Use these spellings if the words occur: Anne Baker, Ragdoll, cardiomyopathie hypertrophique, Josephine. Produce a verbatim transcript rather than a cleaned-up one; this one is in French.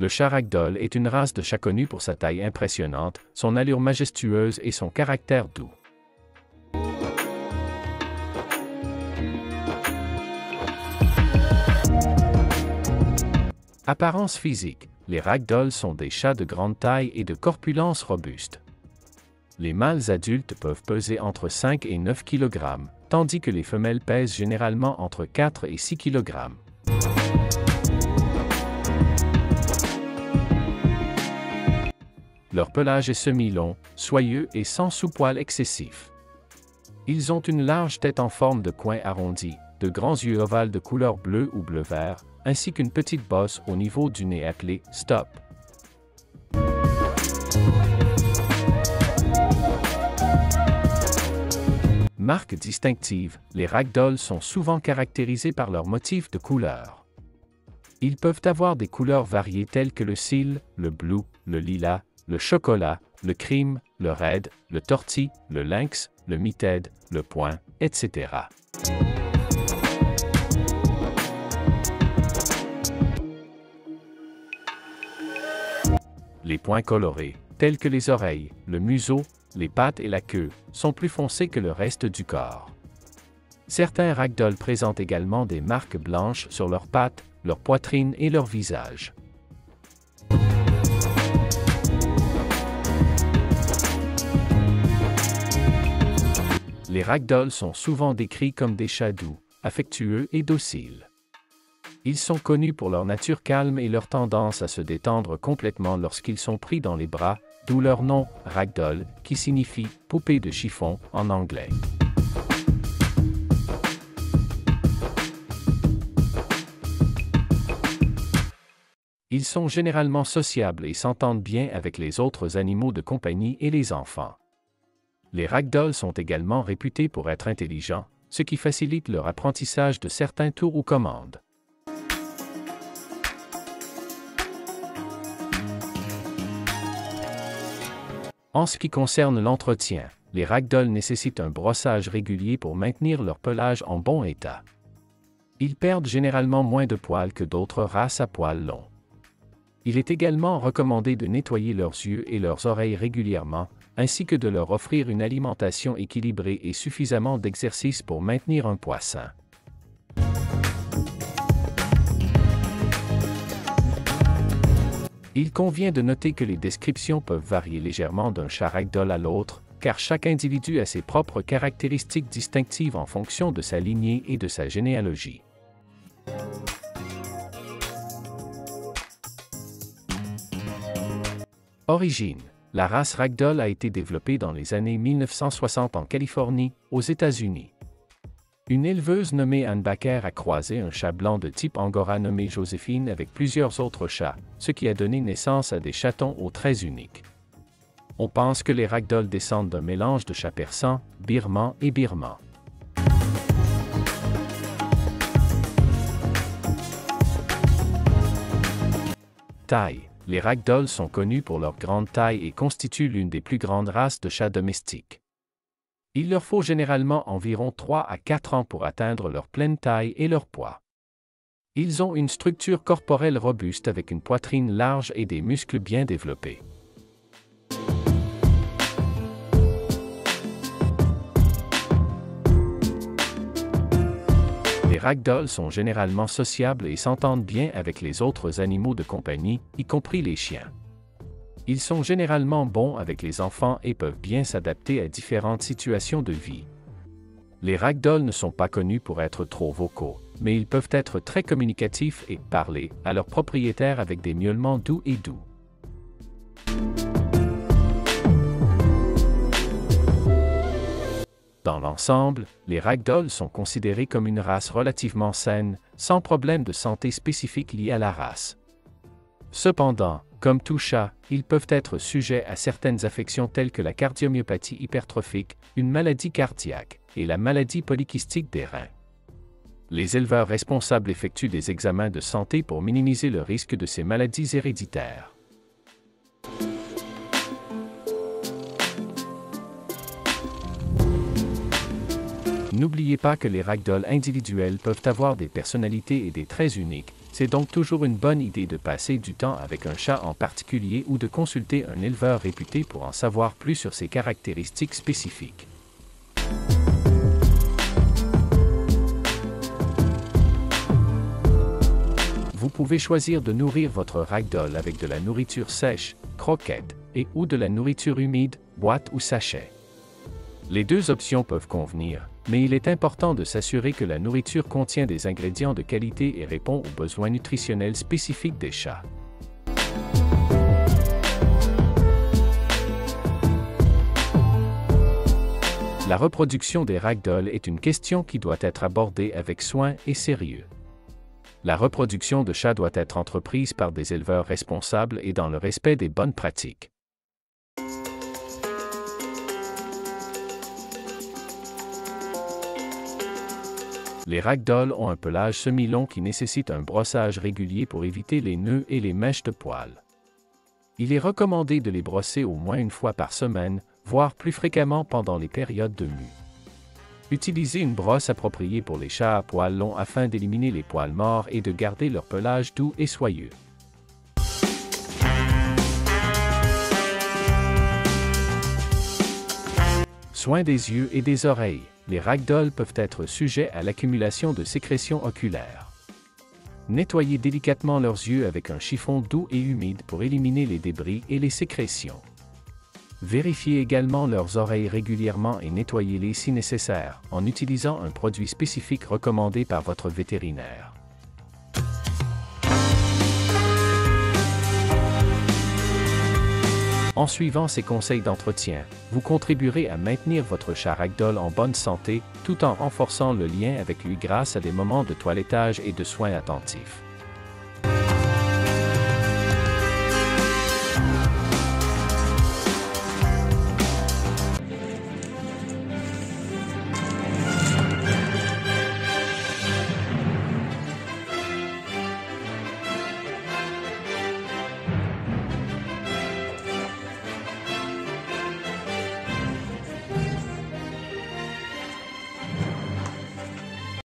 Le chat Ragdoll est une race de chat connue pour sa taille impressionnante, son allure majestueuse et son caractère doux. Apparence physique. Les Ragdoll sont des chats de grande taille et de corpulence robuste. Les mâles adultes peuvent peser entre cinq et neuf kilogrammes, tandis que les femelles pèsent généralement entre quatre et six kilogrammes. Leur pelage est semi-long, soyeux et sans sous-poil excessif. Ils ont une large tête en forme de coin arrondi, de grands yeux ovales de couleur bleue ou bleu-vert, ainsi qu'une petite bosse au niveau du nez appelée « stop ». Marques distinctives. Les Ragdoll sont souvent caractérisés par leurs motifs de couleurs. Ils peuvent avoir des couleurs variées telles que le cil, le bleu, le lilas, le chocolat, le crime, le raid, le tortille, le lynx, le mitaide, le point, et cetera. Les points colorés, tels que les oreilles, le museau, les pattes et la queue, sont plus foncés que le reste du corps. Certains Ragdoll présentent également des marques blanches sur leurs pattes, leur poitrine et leur visage. Les Ragdoll sont souvent décrits comme des chats doux, affectueux et dociles. Ils sont connus pour leur nature calme et leur tendance à se détendre complètement lorsqu'ils sont pris dans les bras, d'où leur nom, Ragdoll, qui signifie « poupée de chiffon » en anglais. Ils sont généralement sociables et s'entendent bien avec les autres animaux de compagnie et les enfants. Les Ragdoll sont également réputés pour être intelligents, ce qui facilite leur apprentissage de certains tours ou commandes. En ce qui concerne l'entretien, les Ragdoll nécessitent un brossage régulier pour maintenir leur pelage en bon état. Ils perdent généralement moins de poils que d'autres races à poils longs. Il est également recommandé de nettoyer leurs yeux et leurs oreilles régulièrement, ainsi que de leur offrir une alimentation équilibrée et suffisamment d'exercice pour maintenir un poids sain. Il convient de noter que les descriptions peuvent varier légèrement d'un chat Ragdoll à l'autre, car chaque individu a ses propres caractéristiques distinctives en fonction de sa lignée et de sa généalogie. Origine. La race Ragdoll a été développée dans les années mille neuf cent soixante en Californie, aux États-Unis. Une éleveuse nommée Anne Baker a croisé un chat blanc de type Angora nommé Josephine avec plusieurs autres chats, ce qui a donné naissance à des chatons aux traits uniques. On pense que les Ragdoll descendent d'un mélange de chats persans, birmans et birmans. Taille. Les Ragdoll sont connus pour leur grande taille et constituent l'une des plus grandes races de chats domestiques. Il leur faut généralement environ trois à quatre ans pour atteindre leur pleine taille et leur poids. Ils ont une structure corporelle robuste avec une poitrine large et des muscles bien développés. Les Ragdoll sont généralement sociables et s'entendent bien avec les autres animaux de compagnie, y compris les chiens. Ils sont généralement bons avec les enfants et peuvent bien s'adapter à différentes situations de vie. Les Ragdoll ne sont pas connus pour être trop vocaux, mais ils peuvent être très communicatifs et parler à leurs propriétaires avec des miaulements doux et doux. Dans l'ensemble, les Ragdoll sont considérés comme une race relativement saine, sans problème de santé spécifique lié à la race. Cependant, comme tout chat, ils peuvent être sujets à certaines affections telles que la cardiomyopathie hypertrophique, une maladie cardiaque, et la maladie polykystique des reins. Les éleveurs responsables effectuent des examens de santé pour minimiser le risque de ces maladies héréditaires. N'oubliez pas que les Ragdoll individuels peuvent avoir des personnalités et des traits uniques, C'est donc toujours une bonne idée de passer du temps avec un chat en particulier ou de consulter un éleveur réputé pour en savoir plus sur ses caractéristiques spécifiques. Vous pouvez choisir de nourrir votre ragdoll avec de la nourriture sèche, croquette, et ou de la nourriture humide, boîte ou sachet. Les deux options peuvent convenir, mais il est important de s'assurer que la nourriture contient des ingrédients de qualité et répond aux besoins nutritionnels spécifiques des chats. La reproduction des ragdolls est une question qui doit être abordée avec soin et sérieux. La reproduction de chats doit être entreprise par des éleveurs responsables et dans le respect des bonnes pratiques. Les ragdolls ont un pelage semi-long qui nécessite un brossage régulier pour éviter les nœuds et les mèches de poils. Il est recommandé de les brosser au moins une fois par semaine, voire plus fréquemment pendant les périodes de mue. Utilisez une brosse appropriée pour les chats à poils longs afin d'éliminer les poils morts et de garder leur pelage doux et soyeux. Soin des yeux et des oreilles. Les ragdolls peuvent être sujets à l'accumulation de sécrétions oculaires. Nettoyez délicatement leurs yeux avec un chiffon doux et humide pour éliminer les débris et les sécrétions. Vérifiez également leurs oreilles régulièrement et nettoyez-les si nécessaire, en utilisant un produit spécifique recommandé par votre vétérinaire. En suivant ces conseils d'entretien, vous contribuerez à maintenir votre chat ragdoll en bonne santé, tout en renforçant le lien avec lui grâce à des moments de toilettage et de soins attentifs.